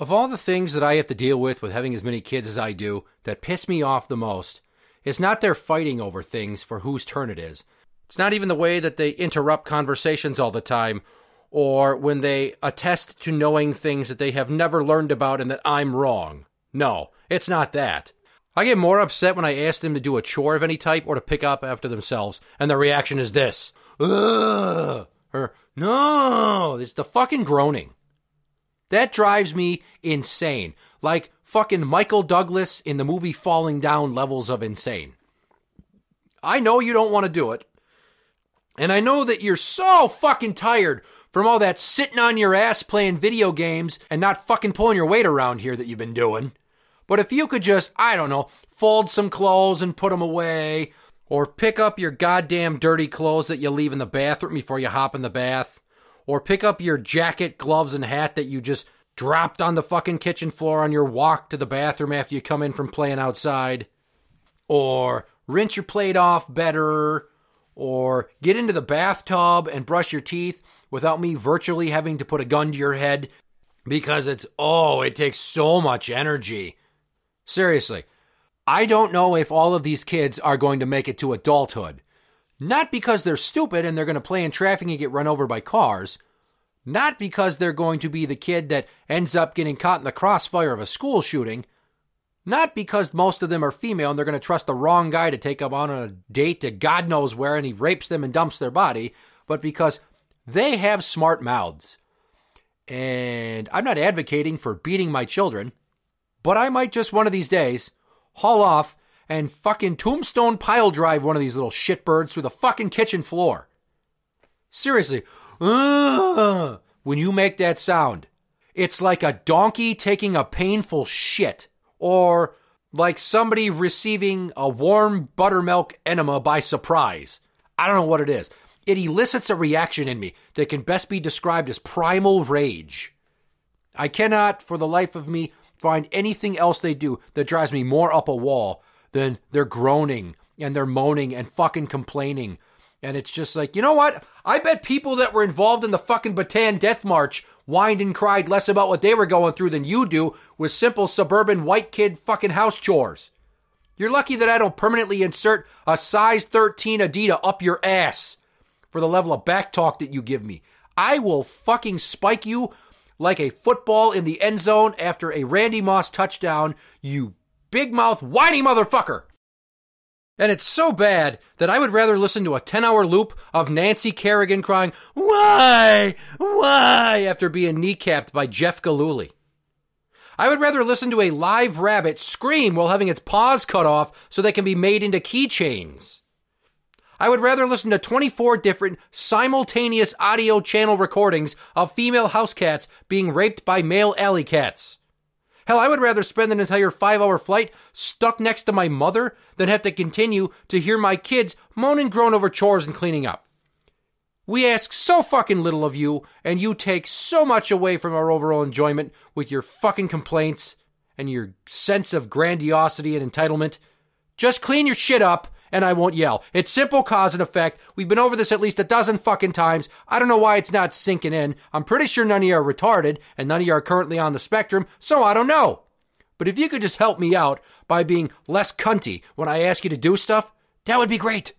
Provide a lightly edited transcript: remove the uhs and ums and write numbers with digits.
Of all the things that I have to deal with having as many kids as I do, that piss me off the most, it's not their fighting over things for whose turn it is. It's not even the way that they interrupt conversations all the time, or when they attest to knowing things that they have never learned about and that I'm wrong. No, it's not that. I get more upset when I ask them to do a chore of any type or to pick up after themselves, and their reaction is this. Ugh! Or, no! It's the fucking groaning. That drives me insane. Like fucking Michael Douglas in the movie Falling Down levels of insane. I know you don't want to do it. And I know that you're so fucking tired from all that sitting on your ass playing video games and not fucking pulling your weight around here that you've been doing. But if you could just, I don't know, fold some clothes and put them away, or pick up your goddamn dirty clothes that you leave in the bathroom before you hop in the bath, or pick up your jacket, gloves, and hat that you just dropped on the fucking kitchen floor on your walk to the bathroom after you come in from playing outside, or rinse your plate off better, or get into the bathtub and brush your teeth without me virtually having to put a gun to your head because it takes so much energy. Seriously, I don't know if all of these kids are going to make it to adulthood. Not because they're stupid and they're going to play in traffic and get run over by cars. Not because they're going to be the kid that ends up getting caught in the crossfire of a school shooting. Not because most of them are female and they're going to trust the wrong guy to take them on a date to God knows where and he rapes them and dumps their body, but because they have smart mouths. And I'm not advocating for beating my children, but I might just one of these days haul off and fucking tombstone pile drive one of these little shitbirds through the fucking kitchen floor. Seriously, when you make that sound, it's like a donkey taking a painful shit, or like somebody receiving a warm buttermilk enema by surprise. I don't know what it is. It elicits a reaction in me that can best be described as primal rage. I cannot, for the life of me, find anything else they do that drives me more up a wall than their groaning and their moaning and fucking complaining. And it's just like, you know what? I bet people that were involved in the fucking Bataan Death March whined and cried less about what they were going through than you do with simple suburban white kid fucking house chores. You're lucky that I don't permanently insert a size 13 Adidas up your ass for the level of back talk that you give me. I will fucking spike you like a football in the end zone after a Randy Moss touchdown, you big mouth, whiny motherfucker. And it's so bad that I would rather listen to a 10-hour loop of Nancy Kerrigan crying, why, after being kneecapped by Jeff Galooly. I would rather listen to a live rabbit scream while having its paws cut off so they can be made into keychains. I would rather listen to 24 different simultaneous audio channel recordings of female house cats being raped by male alley cats. Hell, I would rather spend an entire 5-hour flight stuck next to my mother than have to continue to hear my kids moan and groan over chores and cleaning up. We ask so fucking little of you, and you take so much away from our overall enjoyment with your fucking complaints and your sense of grandiosity and entitlement. Just clean your shit up, and I won't yell. It's simple cause and effect. We've been over this at least a dozen fucking times. I don't know why it's not sinking in. I'm pretty sure none of you are retarded, and none of you are currently on the spectrum, so I don't know. But if you could just help me out by being less cunty when I ask you to do stuff, that would be great.